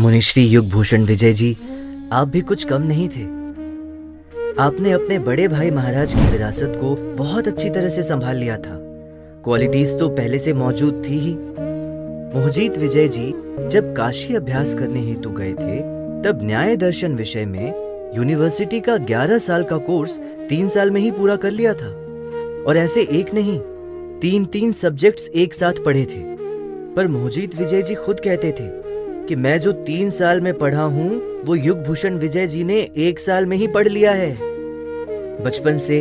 मुनिश्री युगभूषण विजय जी, आप भी कुछ कम नहीं थे। आपने अपने बड़े भाई महाराज की विरासत को बहुत अच्छी तरह से संभाल लिया था। क्वालिटीज तो पहले से मौजूद थी ही। मोहजीत विजय जी जब काशी अभ्यास करने हेतु गए थे, तब न्याय दर्शन विषय में यूनिवर्सिटी का 11 साल का कोर्स 3 साल में ही पूरा कर लिया था। और ऐसे एक नहीं, 3-3 सब्जेक्ट्स एक साथ पढ़े थे। पर मोहजीत विजय जी खुद कहते थे कि मैं जो 3 साल में पढ़ा हूँ, वो युगभूषण विजय जी ने 1 साल में ही पढ़ लिया है। बचपन से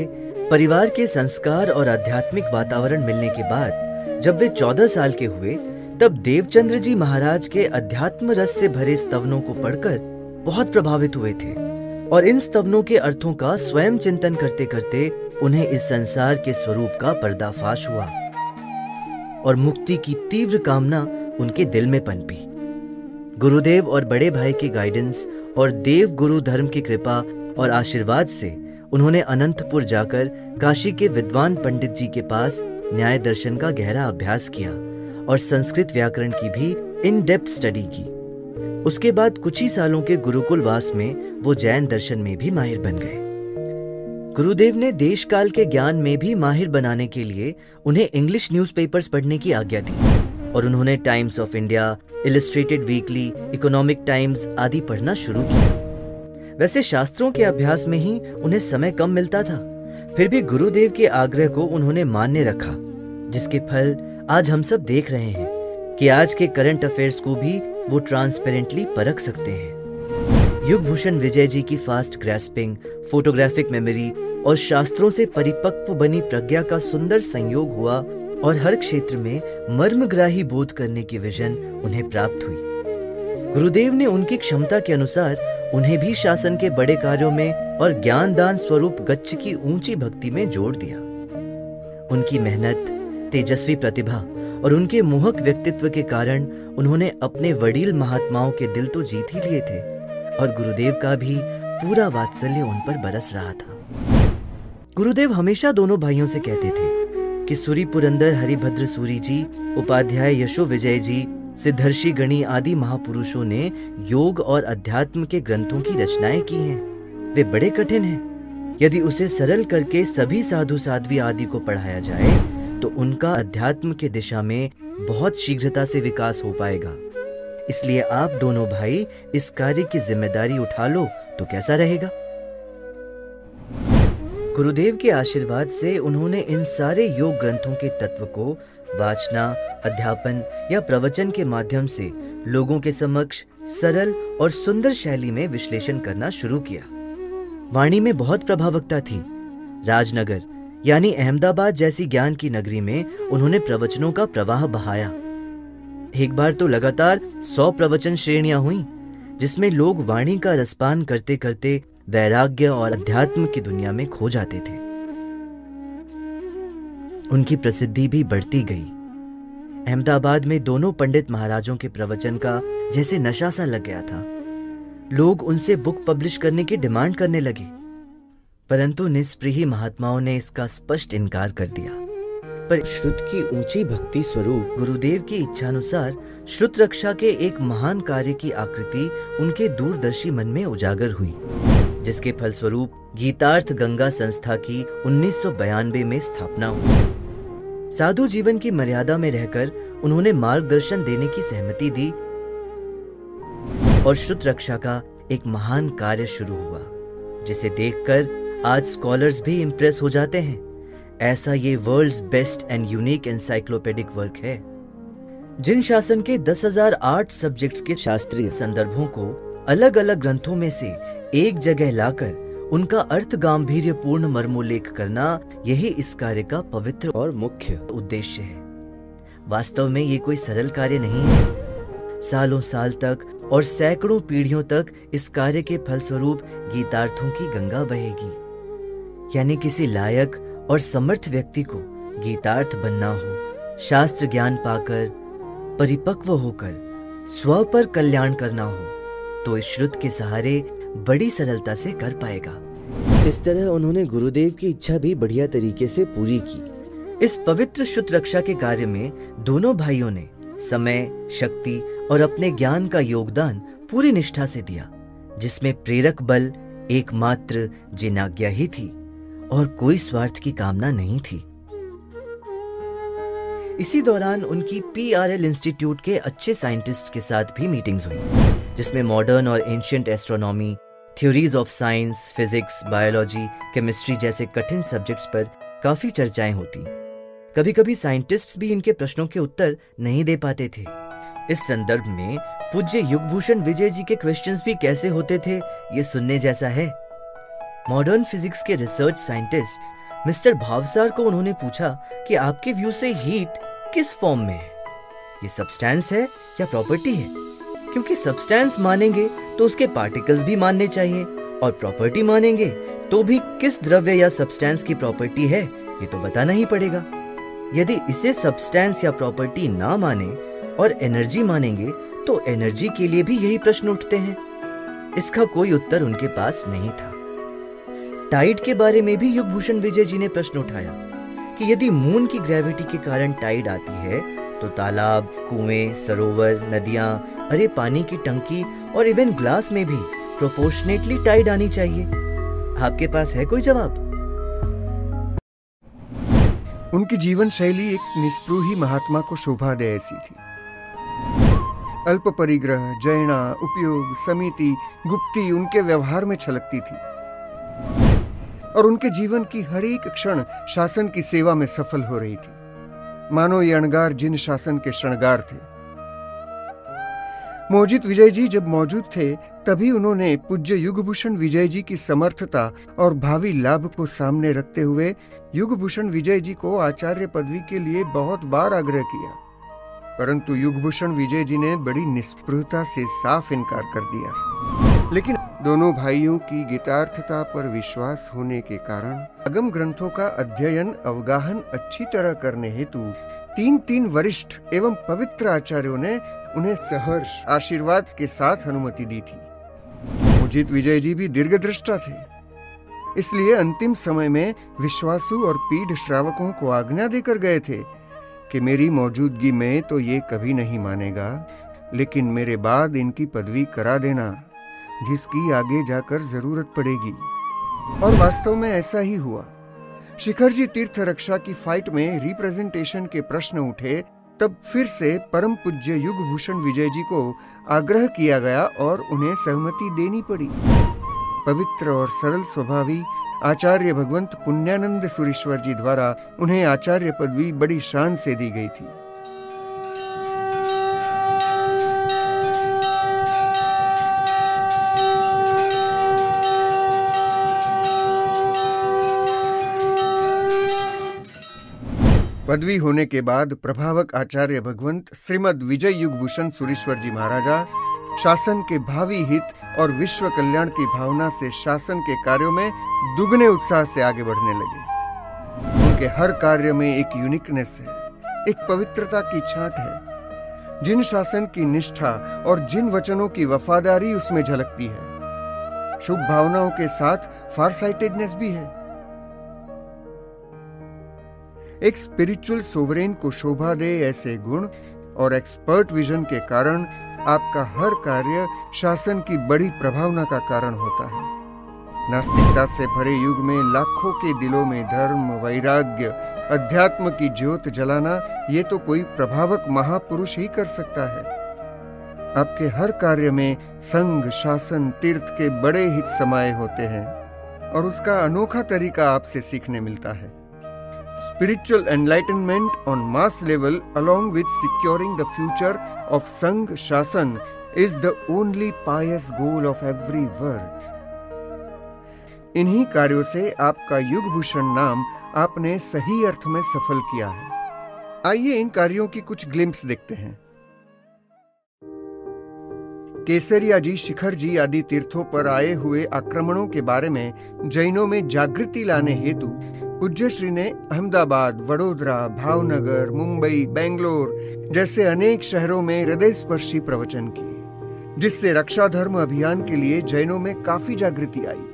परिवार के संस्कार और आध्यात्मिक वातावरण मिलने के बाद जब वे 14 साल के हुए, तब देवचंद्रजी महाराज के अध्यात्म रस से भरे स्तवनों को पढ़कर बहुत प्रभावित हुए थे और इन स्तवनों के अर्थों का स्वयं चिंतन करते करते उन्हें इस संसार के स्वरूप का पर्दाफाश हुआ और मुक्ति की तीव्र कामना उनके दिल में पनपी। गुरुदेव और बड़े भाई के गाइडेंस और देव गुरु धर्म की कृपा और आशीर्वाद से उन्होंने अनंतपुर जाकर काशी के विद्वान पंडित जी के पास न्याय दर्शन का गहरा अभ्यास किया और संस्कृत व्याकरण की भी इन डेप्थ स्टडी की। उसके बाद कुछ ही सालों के गुरुकुलवास में वो जैन दर्शन में भी माहिर बन गए। गुरुदेव ने देश काल के ज्ञान में भी माहिर बनाने के लिए उन्हें इंग्लिश न्यूज़पेपर्स पढ़ने की आज्ञा दी और उन्होंने Times of India, Illustrated Weekly, Economic Times आदि पढ़ना शुरू किया। वैसे शास्त्रों के अभ्यास में ही उन्हें समय कम मिलता था, फिर भी गुरुदेव के आग्रह को उन्होंने मान्य रखा, जिसके फल आज हम सब देख रहे हैं कि आज के करंट अफेयर्स को भी वो ट्रांसपेरेंटली परख सकते हैं। युगभूषण विजय जी की फास्ट ग्रैस्पिंग, फोटोग्राफिक मेमोरी और शास्त्रों से परिपक्व बनी प्रज्ञा का सुंदर संयोग हुआ और हर क्षेत्र में मर्मग्राही बोध करने की विजन उन्हें प्राप्त हुई। गुरुदेव ने उनकी क्षमता के अनुसार उन्हें भी शासन के बड़े कार्यों में और ज्ञान दान स्वरूप गच्छ की ऊंची भक्ति में जोड़ दिया। उनकी मेहनत, तेजस्वी प्रतिभा और उनके मोहक व्यक्तित्व के कारण उन्होंने अपने वडील महात्माओं के दिल तो जीत ही लिए थे और गुरुदेव का भी पूरा वात्सल्य उन पर बरस रहा था। गुरुदेव हमेशा दोनों भाइयों से कहते थे कि सूरी पुरंदर हरिभद्र सूरी जी, उपाध्याय यशो विजय जी, सिद्धर्षी गणी आदि महापुरुषों ने योग और अध्यात्म के ग्रंथों की रचनाएं की हैं। वे बड़े कठिन हैं। यदि उसे सरल करके सभी साधु साध्वी आदि को पढ़ाया जाए तो उनका अध्यात्म के दिशा में बहुत शीघ्रता से विकास हो पाएगा। इसलिए आप दोनों भाई इस कार्य की जिम्मेदारी उठा लो तो कैसा रहेगा। गुरुदेव के आशीर्वाद से उन्होंने इन सारे योग ग्रंथों के तत्व को वाचना, अध्यापन या प्रवचन के माध्यम से लोगों के समक्ष सरल और सुंदर शैली में विश्लेषण करना शुरू किया। वाणी में बहुत प्रभावकता थी। राजनगर यानी अहमदाबाद जैसी ज्ञान की नगरी में उन्होंने प्रवचनों का प्रवाह बहाया। एक बार तो लगातार 100 प्रवचन श्रेणियां हुई, जिसमें लोग वाणी का रसपान करते करते वैराग्य और अध्यात्म की दुनिया में खो जाते थे। उनकी प्रसिद्धि भी बढ़ती गई। अहमदाबाद में दोनों पंडित महाराजों के प्रवचन का जैसे नशा सा लग गया था। लोग उनसे बुक पब्लिश करने की डिमांड करने लगे, परंतु निष्प्रिय महात्माओं ने इसका स्पष्ट इनकार कर दिया। पर श्रुत की ऊंची भक्ति स्वरूप गुरुदेव की इच्छानुसार श्रुत रक्षा के एक महान कार्य की आकृति उनके दूरदर्शी मन में उजागर हुई, जिसके फलस्वरूप गीतार्थ गंगा संस्था की 1992 में स्थापना हुई। साधु जीवन की मर्यादा में रहकर उन्होंने मार्गदर्शन देने की सहमति दी और श्रुत रक्षा का एक महान कार्य शुरू हुआ, जिसे देखकर आज स्कॉलर्स भी इम्प्रेस हो जाते हैं। ऐसा ये world's best and unique encyclopedic work है। जिन शासन के 10,008 सब्जेक्ट्स के शास्त्रीय संदर्भों को अलग अलग ग्रंथों में से एक जगह लाकर उनका अर्थ गांभीर्यपूर्ण मर्मोल्लेख करना, यही इस कार्य का पवित्र और मुख्य उद्देश्य है। वास्तव में ये कोई सरल कार्य नहीं है। सालों साल तक और सैकड़ों पीढ़ियों तक इस कार्य के फलस्वरूप गीतार्थों की गंगा बहेगी। यानी किसी लायक और समर्थ व्यक्ति को गीतार्थ बनना हो, शास्त्र ज्ञान पाकर परिपक्व होकर स्व पर कल्याण करना हो, तो इस श्रुत के सहारे बड़ी सरलता से कर पाएगा। इस तरह उन्होंने गुरुदेव की इच्छा भी बढ़िया तरीके से पूरी की। इस पवित्र श्रुत रक्षा के कार्य में दोनों भाइयों ने समय, शक्ति और अपने ज्ञान का योगदान पूरी निष्ठा से दिया, जिसमें प्रेरक बल एकमात्र जिनाज्ञा ही थी और कोई स्वार्थ की कामना नहीं थी। इसी दौरान उनकी पीआरएल इंस्टीट्यूट के अच्छे साइंटिस्ट के साथ भी मीटिंग्स हुई, जिसमें मॉडर्न और ancient astronomy, theories of science, physics, biology, chemistry जैसे कठिन सब्जेक्ट्स पर काफ़ी चर्चाएं होती। कभी कभी साइंटिस्ट्स भी इनके प्रश्नों के उत्तर नहीं दे पाते थे। इस संदर्भ में पूज्य युगभूषण विजय जी के क्वेश्चंस भी कैसे होते थे, ये सुनने जैसा है। मॉडर्न फिजिक्स के रिसर्च साइंटिस्ट मिस्टर भावसार को उन्होंने पूछा कि आपके व्यू से हीट किस फॉर्म में है, ये सब्सटेंस है या प्रॉपर्टी है? क्योंकि सब्सटेंस मानेंगे तो उसके पार्टिकल्स भी मानने चाहिए और प्रॉपर्टी मानेंगे तो भी किस द्रव्य या सब्सटेंस की प्रॉपर्टी है ये तो बताना ही पड़ेगा। यदि इसे सब्सटेंस या प्रॉपर्टी ना माने और एनर्जी मानेंगे तो एनर्जी के लिए भी यही प्रश्न उठते हैं। इसका कोई उत्तर उनके पास नहीं था। टाइड के बारे में भी युगभूषण विजय जी ने प्रश्न उठाया कि यदि मून की ग्रेविटी के कारण टाइड आती है तो तालाब, कुएं, सरोवर, नदियां, अरे पानी की टंकी और इवन ग्लास में भी प्रोपोर्शनेटली टाइड आनी चाहिए। आपके पास है कोई जवाब? उनकी जीवन शैली एक निस्पृही महात्मा को शोभा दे ऐसी थी। अल्प परिग्रह, जैना, उपयोग, समिति, गुप्ती उनके व्यवहार में छलकती थी और उनके जीवन की हर एक क्षण शासन की सेवा में सफल हो रही थी, मानो ये अणगार जिन शासन के श्रृंगार थे। मोहजीत विजय जी जब मौजूद थे तभी उन्होंने पूज्य युगभूषण विजय जी की समर्थता और भावी लाभ को सामने रखते हुए युगभूषण विजय जी को आचार्य पदवी के लिए बहुत बार आग्रह किया, परंतु युगभूषण विजय जी ने बड़ी निष्प्रता से साफ इनकार कर दिया। लेकिन दोनों भाइयों की गीतार्थता पर विश्वास होने के कारण आगम ग्रंथों का अध्ययन अवगाहन अच्छी तरह करने हेतु तीन वरिष्ठ एवं पवित्र आचार्यों ने उन्हें सहर्ष आशीर्वाद के साथ अनुमति दी थी। मोहजीत विजय जी भी दीर्घदृष्टा थे, इसलिए अंतिम समय में विश्वासु और पीढ़ श्रावकों को आज्ञा देकर गए थे कि मेरी मौजूदगी में तो ये कभी नहीं मानेगा, लेकिन मेरे बाद इनकी पदवी करा देना, जिसकी आगे जाकर जरूरत पड़ेगी। और वास्तव में ऐसा ही हुआ। शिखरजी तीर्थ रक्षा की फाइट में रिप्रेजेंटेशन के प्रश्न उठे, तब फिर से परम पूज्य युगभूषण विजय जी को आग्रह किया गया और उन्हें सहमति देनी पड़ी। पवित्र और सरल स्वभावी आचार्य भगवंत पुण्यानंद सुरेश्वर जी द्वारा उन्हें आचार्य पदवी बड़ी शान से दी गई थी। पदवी होने के बाद प्रभावक आचार्य भगवंत श्रीमद विजय युगभूषण सुरेश्वर जी महाराजा शासन के भावी हित और विश्व कल्याण की भावना से शासन के कार्यों में दुगने उत्साह से आगे बढ़ने लगे। उनके हर कार्य में एक यूनिकनेस है, एक पवित्रता की छांट है। जिन शासन की निष्ठा और जिन वचनों की वफादारी उसमें झलकती है, शुभ भावनाओं के साथ फारसाइटेडनेस भी है। एक स्पिरिचुअल सोवरेन को शोभा दे ऐसे गुण और एक्सपर्ट विजन के कारण आपका हर कार्य शासन की बड़ी प्रभावना का कारण होता है। नास्तिकता से भरे युग में लाखों के दिलों में धर्म, वैराग्य, अध्यात्म की ज्योत जलाना ये तो कोई प्रभावक महापुरुष ही कर सकता है। आपके हर कार्य में संघ, शासन, तीर्थ के बड़े हित समाये होते हैं और उसका अनोखा तरीका आपसे सीखने मिलता है। Spiritual enlightenment on mass level along with securing the future of Sangh Shasan is the only pious goal of every work. इन्हीं कार्यों से आपका युगभूषण नाम आपने सही अर्थ में सफल किया है। आइए इन कार्यों की कुछ ग्लिम्प्स देखते हैं। केसरिया जी, शिखर जी आदि तीर्थों पर आए हुए आक्रमणों के बारे में जैनों में जागृति लाने हेतु पूज्य श्री ने अहमदाबाद, वडोदरा, भावनगर, मुंबई, बेंगलोर जैसे अनेक शहरों में हृदयस्पर्शी प्रवचन किए, जिससे रक्षा धर्म अभियान के लिए जैनों में काफी जागृति आई।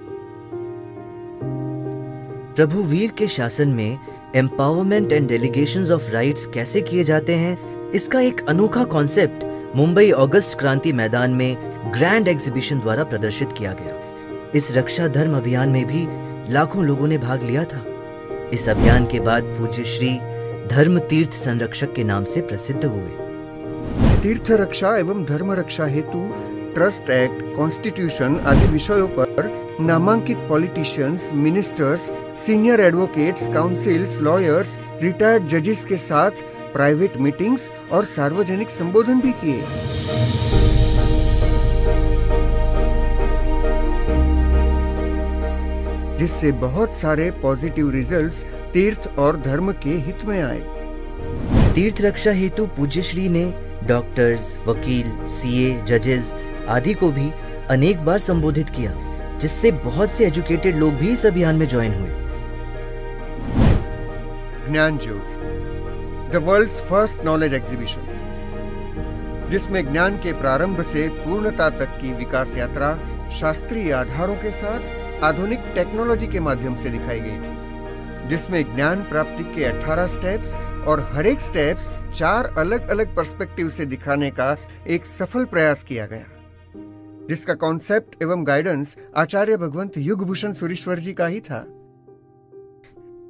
प्रभु वीर के शासन में empowerment and delegations of rights कैसे किए जाते हैं, इसका एक अनोखा कॉन्सेप्ट मुंबई अगस्त क्रांति मैदान में ग्रैंड एग्जीबिशन द्वारा प्रदर्शित किया गया। इस रक्षा धर्म अभियान में भी लाखों लोगों ने भाग लिया था। इस अभियान के बाद पूज्य श्री धर्म तीर्थ संरक्षक के नाम से प्रसिद्ध हुए। तीर्थ रक्षा एवं धर्म रक्षा हेतु ट्रस्ट एक्ट, कॉन्स्टिट्यूशन आदि विषयों पर नामांकित politicians, ministers, senior advocates, councils, lawyers, retired जजेस के साथ प्राइवेट मीटिंग्स और सार्वजनिक संबोधन भी किए। जिससे बहुत सारे पॉजिटिव रिजल्ट्स तीर्थ और धर्म के हित में आए। तीर्थ रक्षा हेतु पूज्य श्री ने डॉक्टर्स, वकील, सीए, जजेस आदि को भी अनेक बार संबोधित किया, जिससे बहुत से एजुकेटेड लोग भी इस अभियान में ज्वाइन हुए। Gyanjyoti, the world's first knowledge exhibition, जिसमें ज्ञान के प्रारंभ से पूर्णता तक की विकास यात्रा शास्त्रीय आधारों के साथ आधुनिक टेक्नोलॉजी के माध्यम से दिखाई गई थी, जिसमें ज्ञान प्राप्ति के 18 स्टेप्स और हर एक स्टेप्स 4 अलग अलग पर्सपेक्टिव से दिखाने का एक सफल प्रयास किया गया, जिसका कॉन्सेप्ट एवं गाइडेंस आचार्य भगवंत युगभूषण सुरीश्वर जी का ही था।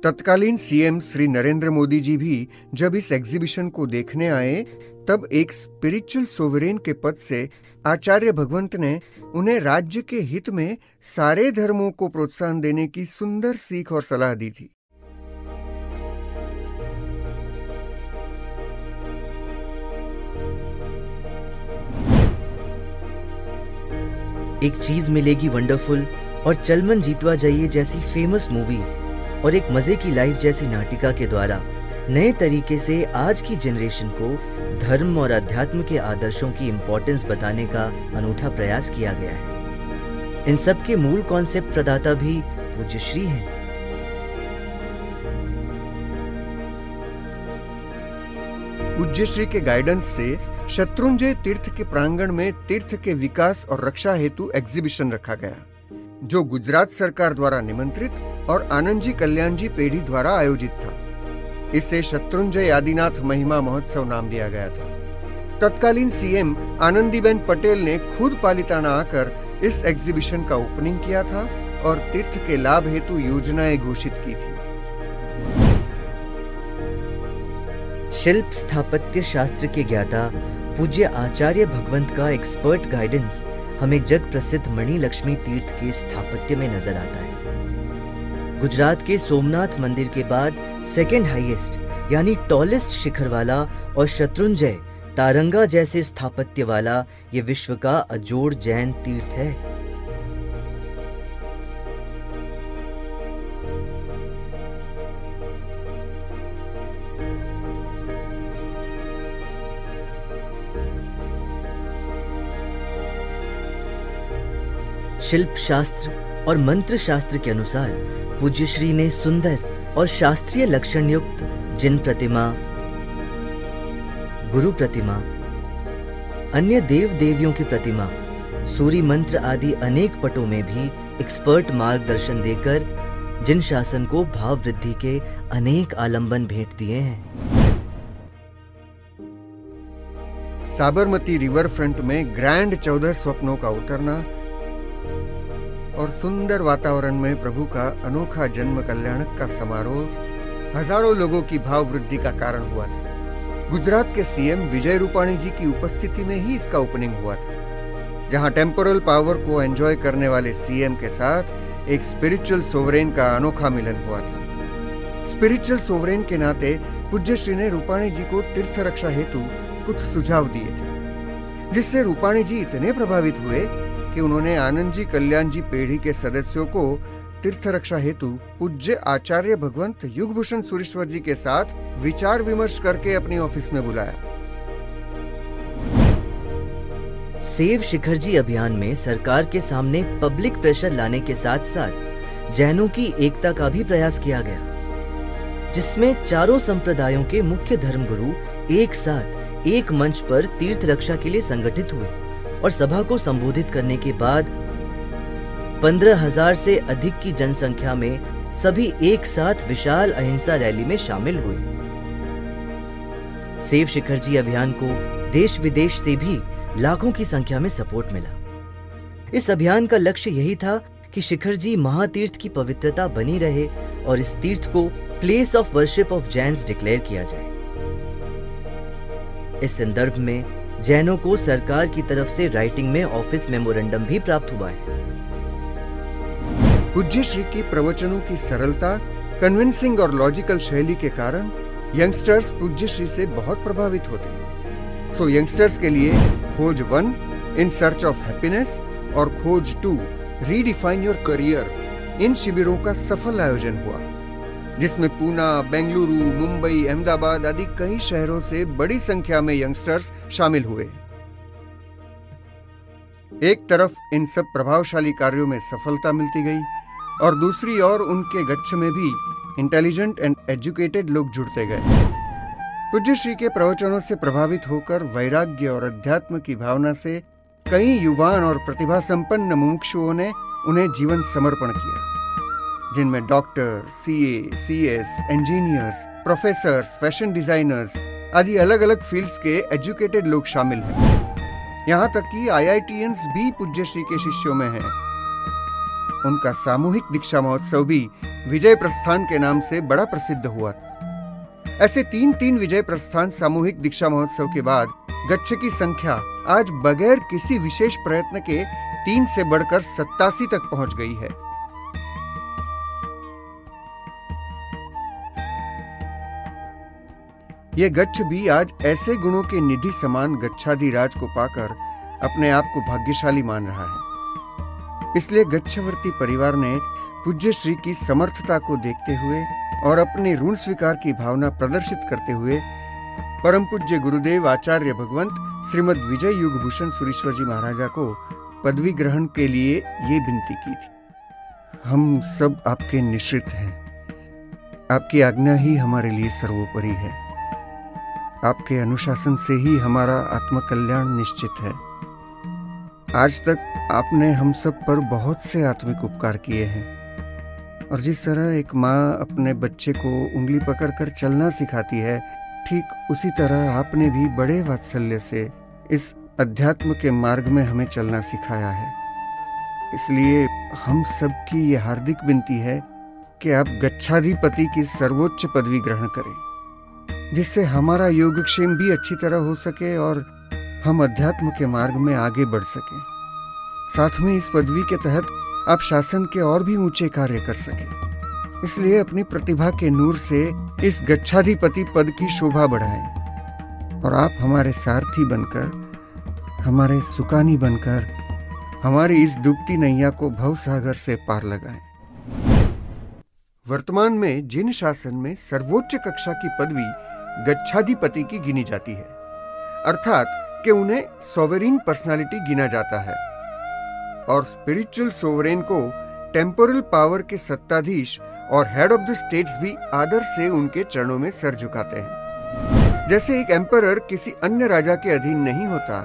तत्कालीन सीएम श्री नरेंद्र मोदी जी भी जब इस एग्जीबिशन को देखने आए, तब एक स्पिरिचुअल सोवरेन के पद से आचार्य भगवंत ने उन्हें राज्य के हित में सारे धर्मों को प्रोत्साहन देने की सुंदर सीख और सलाह दी थी। एक चीज मिलेगी वंडरफुल और चलमन जीतवा जाइए जैसी फेमस मूवीज और एक मजे की लाइफ जैसी नाटिका के द्वारा नए तरीके से आज की जनरेशन को धर्म और अध्यात्म के आदर्शों की इम्पोर्टेंस बताने का अनूठा प्रयास किया गया है। इन सब के मूल कॉन्सेप्ट प्रदाता भी पूज्य श्री हैं। पूज्य श्री के गाइडेंस से शत्रुंजय तीर्थ के प्रांगण में तीर्थ के विकास और रक्षा हेतु एग्जीबिशन रखा गया, जो गुजरात सरकार द्वारा निमंत्रित और आनंदजी कल्याणजी पेढ़ी द्वारा आयोजित था। इसे शत्रुंजय आदिनाथ महिमा महोत्सव नाम दिया गया था। तत्कालीन सीएम आनंदीबेन पटेल ने खुद पालीताना आकर इस एग्जीबिशन का ओपनिंग किया था और तीर्थ के लाभ हेतु योजनाएं घोषित की थी। शिल्प स्थापत्य शास्त्र के ज्ञाता पूज्य आचार्य भगवंत का एक्सपर्ट गाइडेंस हमें जग प्रसिद्ध मणिलक्ष्मी तीर्थ के स्थापत्य में नजर आता है। गुजरात के सोमनाथ मंदिर के बाद सेकेंड हाईएस्ट यानी टॉलेस्ट शिखर वाला और शत्रुंजय तारंगा जैसे स्थापत्य वाला ये विश्व का अजोड़ जैन तीर्थ है। शिल्प शास्त्र और मंत्र शास्त्र के अनुसार पूज्य श्री ने सुंदर और शास्त्रीय लक्षण युक्त जिन प्रतिमा, गुरु प्रतिमा, अन्य देव देवियों की प्रतिमा, सूरी मंत्र आदि अनेक पटों में भी एक्सपर्ट मार्गदर्शन देकर जिन शासन को भाव वृद्धि के अनेक आलंबन भेंट दिए हैं। साबरमती रिवर फ्रंट में ग्रैंड 14 स्वप्नों का उतरना और सुंदर वातावरण में प्रभु का अनोखा जन्म कल्याणक का समारोह हजारों लोगों की भाव वृद्धि का कारण हुआ था। गुजरात के सीएम विजय रूपाणी जी की उपस्थिति में ही इसका ओपनिंग हुआ था, जहां टेम्पोरल पावर को एंजॉय करने वाले सीएम के साथ एक स्पिरिचुअल सोवरेन का अनोखा मिलन हुआ था। स्पिरिचुअल सोवरेन के नाते पूज्य श्री ने रूपाणी जी को तीर्थ रक्षा हेतु कुछ सुझाव दिए थे, जिससे रूपाणी जी इतने प्रभावित हुए कि उन्होंने आनंद जी कल्याण जी पेढ़ी के सदस्यों को तीर्थ रक्षा हेतु पूज्य आचार्य भगवंत युगभूषण सुरीश्वर जी के साथ विचार विमर्श करके अपनी ऑफिस में बुलाया। सेव शिखरजी अभियान में सरकार के सामने पब्लिक प्रेशर लाने के साथ साथ जैनों की एकता का भी प्रयास किया गया, जिसमें चारों संप्रदायों के मुख्य धर्मगुरु एक साथ एक मंच पर तीर्थ रक्षा के लिए संगठित हुए और सभा को संबोधित करने के बाद 15,000 से अधिक की जनसंख्या में सभी एक साथ विशाल अहिंसा रैली में शामिल हुए। सेव शिखरजी अभियान को देश विदेश से भी लाखों की संख्या में सपोर्ट मिला। इस अभियान का लक्ष्य यही था कि शिखरजी महातीर्थ की पवित्रता बनी रहे और इस तीर्थ को place of worship of Jains declare किया जाए। इस संदर्भ में जैनों को सरकार की तरफ से राइटिंग में ऑफिस मेमोरेंडम भी प्राप्त हुआ है। पूज्य श्री के प्रवचनों की सरलता, कन्विंसिंग और लॉजिकल शैली के कारण यंगस्टर्स पूज्य श्री से बहुत प्रभावित होते हैं। सो यंगस्टर्स के लिए खोज 1 इन सर्च ऑफ हैप्पीनेस और खोज 2 रीडिफाइन योर करियर इन शिविरों का सफल आयोजन हुआ, जिसमें पूना, बेंगलुरु, मुंबई, अहमदाबाद आदि कई शहरों से बड़ी संख्या में यंगस्टर्स शामिल हुए। एक तरफ इन सब प्रभावशाली कार्यों में सफलता मिलती गई और दूसरी ओर उनके गच्छ में भी इंटेलिजेंट एंड एजुकेटेड लोग जुड़ते गए। पूज्य श्री के प्रवचनों से प्रभावित होकर वैराग्य और अध्यात्म की भावना से कई युवान और प्रतिभा संपन्न मुमुक्षुओं ने उन्हें जीवन समर्पण किया, जिनमें doctor, CA, CS, engineers, professors, fashion designers आदि अलग अलग फील्ड्स के एजुकेटेड लोग शामिल हैं। यहाँ तक कि आईआईटीएंस भी पूज्य श्री के शिष्यों में हैं। उनका सामूहिक दीक्षा महोत्सव भी विजय प्रस्थान के नाम से बड़ा प्रसिद्ध हुआ। ऐसे 3-3 विजय प्रस्थान सामूहिक दीक्षा महोत्सव के बाद गच्छ की संख्या आज बगैर किसी विशेष प्रयत्न के 3 से बढ़कर 87 तक पहुंच गई है। ये गच्छ भी आज ऐसे गुणों के निधि समान गच्छाधिराज को पाकर अपने आप को भाग्यशाली मान रहा है। इसलिए गच्छवर्ती परिवार ने पूज्य श्री की समर्थता को देखते हुए और अपने ऋण स्वीकार की भावना प्रदर्शित करते हुए परम पूज्य गुरुदेव आचार्य भगवंत श्रीमद विजय युगभूषण सुरेश्वर जी महाराजा को पदवी ग्रहण के लिए ये विनती की थी, हम सब आपके निश्रित हैं, आपकी आज्ञा ही हमारे लिए सर्वोपरि है, आपके अनुशासन से ही हमारा आत्मकल्याण निश्चित है। आज तक आपने हम सब पर बहुत से आत्मिक उपकार किए हैं और जिस तरह एक माँ अपने बच्चे को उंगली पकड़कर चलना सिखाती है, ठीक उसी तरह आपने भी बड़े वात्सल्य से इस अध्यात्म के मार्ग में हमें चलना सिखाया है। इसलिए हम सबकी ये हार्दिक विनती है कि आप गच्छाधिपति की सर्वोच्च पदवी ग्रहण करें, जिससे हमारा योगक्षेम भी अच्छी तरह हो सके और हम अध्यात्म के मार्ग में आगे बढ़ सकें। साथ में इस पदवी के तहत आप शासन के और भी ऊंचे कार्य कर सकें। इसलिए अपनी प्रतिभा के नूर से इस गच्छाधिपति पद की शोभा बढ़ाएं और आप हमारे सारथी बनकर, हमारे सुकानी बनकर हमारी इस डूबती नैया को भवसागर से पार लगाएं। वर्तमान में जिन शासन में सर्वोच्च कक्षा की पदवी गच्छाधिपति की गिनी जाती है, अर्थात कि उन्हें सोवरेन पर्सनालिटी गिना जाता है और स्पिरिचुअल सोवरेन को टेम्पोरल पावर के सत्ताधीश और हेड ऑफ द स्टेट्स भी आदर से उनके चरणों में सर झुकाते हैं। जैसे एक एम्परर किसी अन्य राजा के अधीन नहीं होता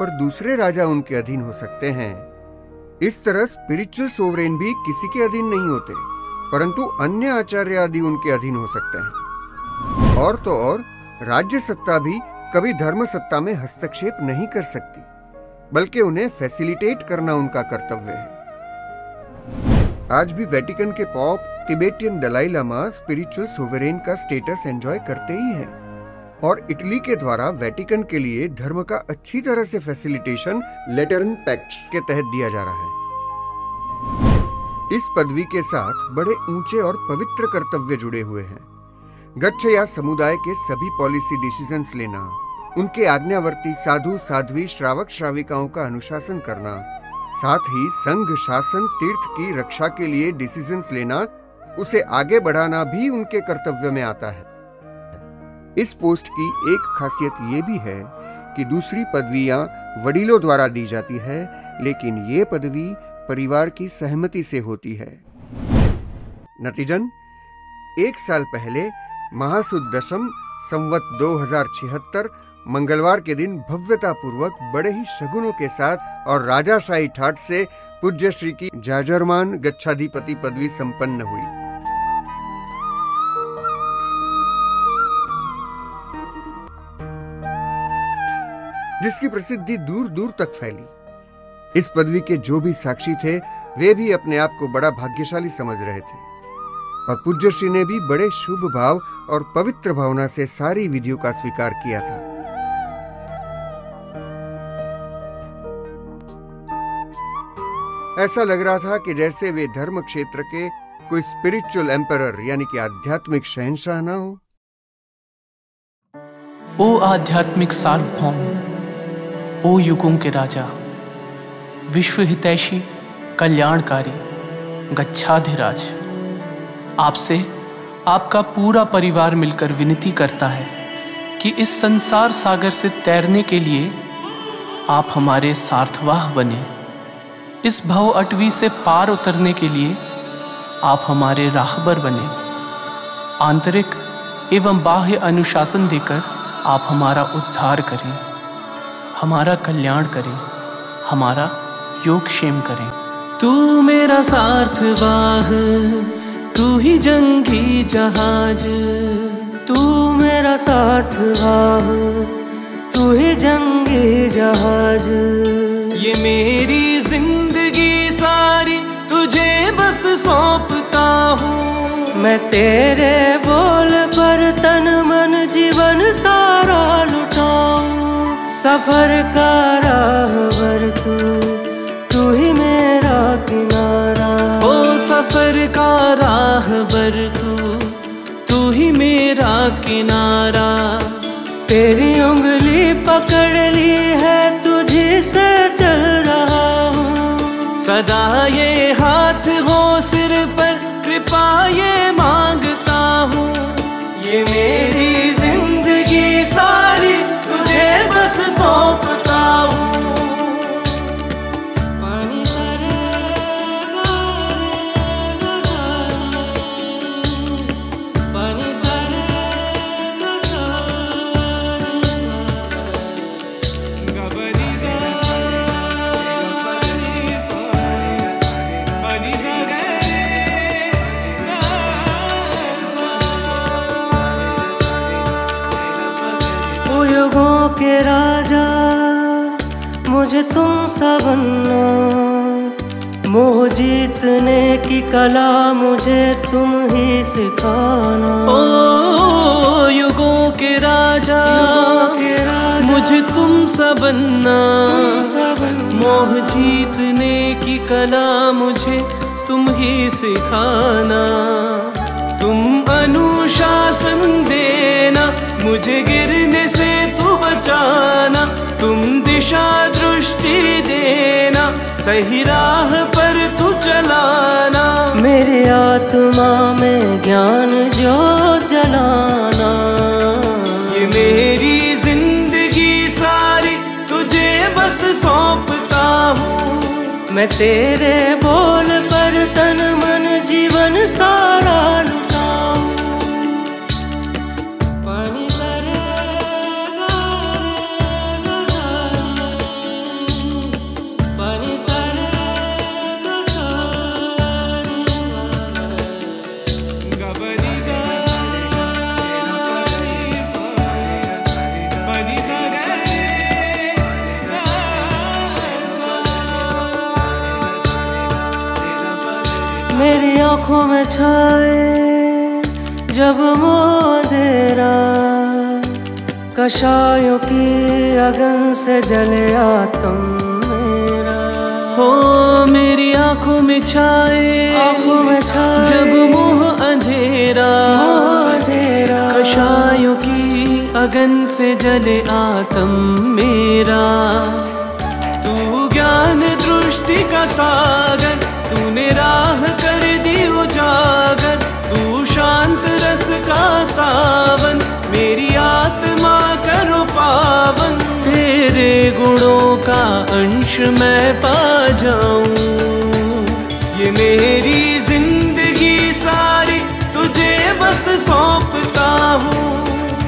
पर दूसरे राजा उनके अधीन हो सकते हैं, इस तरह स्पिरिचुअल सोवरेन भी किसी के अधीन नहीं होते परंतु अन्य आचार्य आदि उनके अधीन हो सकते हैं। और तो और राज्य सत्ता भी कभी धर्म सत्ता में हस्तक्षेप नहीं कर सकती, बल्कि उन्हें फैसिलिटेट करना उनका कर्तव्य है। आज भी वैटिकन के pope Tibetan Dalai Lama spiritual sovereign का स्टेटस एंजॉय करते ही हैं और इटली के द्वारा वैटिकन के लिए धर्म का अच्छी तरह से फैसिलिटेशन लेटरन पैक्ट के तहत दिया जा रहा है। इस पदवी के साथ बड़े ऊंचे और पवित्र कर्तव्य जुड़े हुए हैं। गच्छ या समुदाय के सभी पॉलिसी डिसीजंस लेना, उनके आज्ञावर्ती साधु साध्वी श्रावक श्राविकाओं का अनुशासन करना, साथ ही संघ शासन तीर्थ की रक्षा के लिए डिसीजंस लेना, उसे आगे बढ़ाना भी उनके कर्तव्य में आता है। इस पोस्ट की एक खासियत ये भी है कि दूसरी पदवियां वडीलों द्वारा दी जाती है, लेकिन ये पदवी परिवार की सहमति से होती है। नतीजन, एक साल पहले महासुद दशम संवत 2076 मंगलवार के दिन भव्यतापूर्वक बड़े ही शगुनों के साथ और राजाशाही ठाट से पूज्य श्री की जाजरमान गच्छाधिपति पदवी संपन्न हुई। जिसकी प्रसिद्धि दूर दूर तक फैली। इस पदवी के जो भी साक्षी थे वे भी अपने आप को बड़ा भाग्यशाली समझ रहे थे और पूज्यश्री ने भी बड़े शुभ भाव और पवित्र भावना से सारी विधियों का स्वीकार किया था। ऐसा लग रहा था कि जैसे वे धर्म क्षेत्र के कोई स्पिरिचुअल एम्परर यानी कि आध्यात्मिक शहंशाह ना हो। ओ आध्यात्मिक सार्वभौम, ओ युगों के राजा, विश्व हितैषी कल्याणकारी गच्छाधिराज, आपसे आपका पूरा परिवार मिलकर विनती करता है कि इस संसार सागर से तैरने के लिए आप हमारे सार्थवाह बने। इस भव अटवी से पार उतरने के लिए आप हमारे राहबर बने। आंतरिक एवं बाह्य अनुशासन देकर आप हमारा उद्धार करें, हमारा कल्याण करें, हमारा योगक्षेम करें। तू मेरा सार्थवाह, तू ही जंगी जहाज, तू मेरा सार्थवाह, तू ही जंगी जहाज। ये मेरी जिंदगी सारी तुझे बस सौंपता हूँ मैं, तेरे बोल पर तन मन जीवन सारा लुटाऊँ। सफर का राहबर तू, तू ही मेरा किनारा। ओ सफर का राहबर तू, तू ही मेरा किनारा। तेरी उंगली पकड़ ली है, तुझे से चल रहा हूँ। सदा ये हाथ हो सिर पर, कृपा ये मांगता हूँ। ये मेरी जिंदगी सारी तुझे बस सौंपता हूँ। के राजा मुझे तुम सा बनना, मोह जीतने की कला मुझे तुम ही सिखाना। ओ युगों के राजा, मुझे तुम सा बनना, मोह जीतने की कला मुझे तुम ही सिखाना। तुम अनुशासन देना, मुझे गिरने से तू बचाना। तुम दिशा दृष्टि देना, सही राह पर तू चलाना। मेरी आत्मा में ज्ञान जो जलाना। ये मेरी जिंदगी सारी तुझे बस सौंपता हूँ मैं, तेरे बोल पर तन मन जीवन सारा। मेरी आँखों में छाए जब मोदेरा, कषायों की अगन से जले आतम मेरा। हो मेरी आँखों में छाए, जब मोह अंधेरा, कषायों की अगन से जले आतम मेरा। तू ज्ञान दृष्टि का सागर, तूने राह कर दी उजागर। तू शांत रस का सावन, मेरी आत्मा करो पावन। तेरे गुणों का अंश मैं पा जाऊं। ये मेरी जिंदगी सारी तुझे बस सौंपता हूँ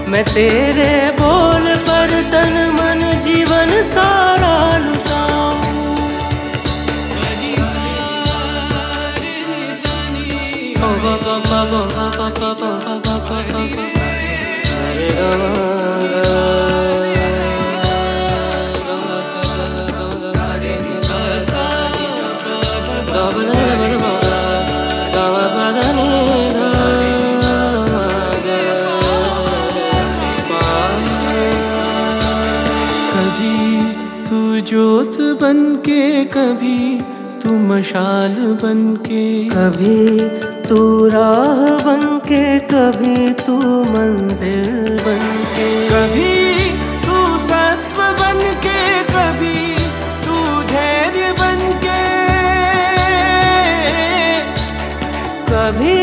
मैं, तेरे बोल पर तन मन जीवन सारा लुटा। जी तू ज्योत बन के कभी तू मशाल बन के कभी तू राह बन के कभी तू मंजिल बन के कभी तू सत्व बन के कभी तू धैर्य बन के कभी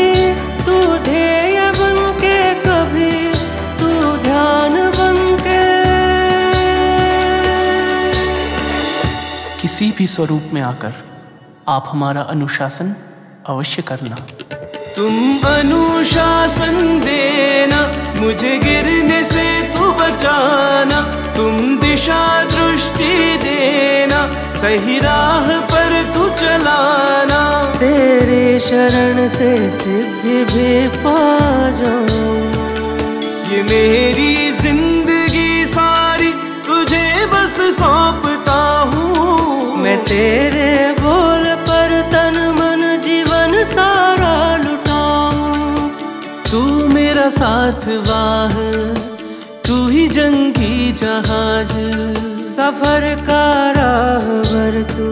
तू ध्येय बन के कभी तू ध्यान बन के। किसी भी स्वरूप में आकर आप हमारा अनुशासन अवश्य करना। तुम अनुशासन देना मुझे गिरने से तू बचाना, तुम दिशा दृष्टि देना सही राह पर तू चलाना, तेरे शरण से सिद्धि भी पा जाऊं, ये मेरी जिंदगी सारी तुझे बस सौंपता हूँ, मैं तेरे बोल पर तन मन जीवन सारा लुटाऊं, तू मेरा साथवाह तू ही जंगी जहाज, सफर का राहबर तू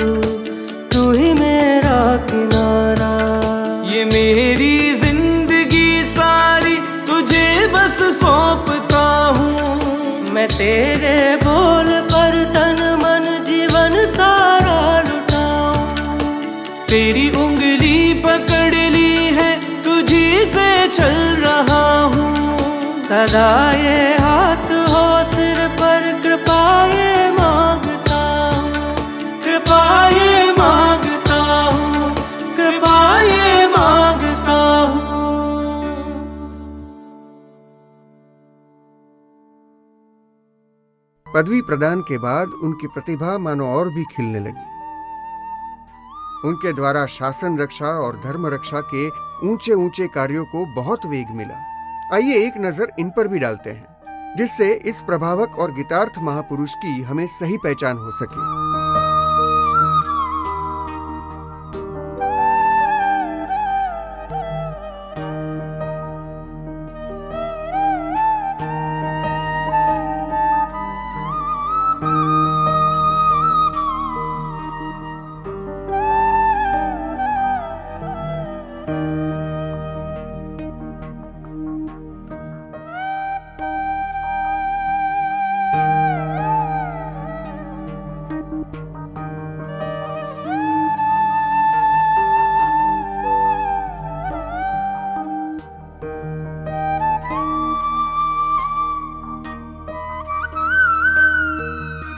तू ही मेरा किनारा, ये मेरी जिंदगी सारी तुझे बस सौंपता हूँ, मैं तेरे बोल पर तन मन जीवन सारा लुटाऊं, तेरी उंगली पकड़ ली है तुझी से चल रहा हूँ, सदा ये हाथ हो सिर पर कृपा ये मांगता हूँ, कृपा ये मांगता हूँ, कृपा ये मांगता हूँ। पदवी प्रदान के बाद उनकी प्रतिभा मानो और भी खिलने लगी। उनके द्वारा शासन रक्षा और धर्म रक्षा के ऊंचे ऊंचे कार्यों को बहुत वेग मिला। आइए एक नजर इन पर भी डालते हैं, जिससे इस प्रभावक और गीतार्थ महापुरुष की हमें सही पहचान हो सके।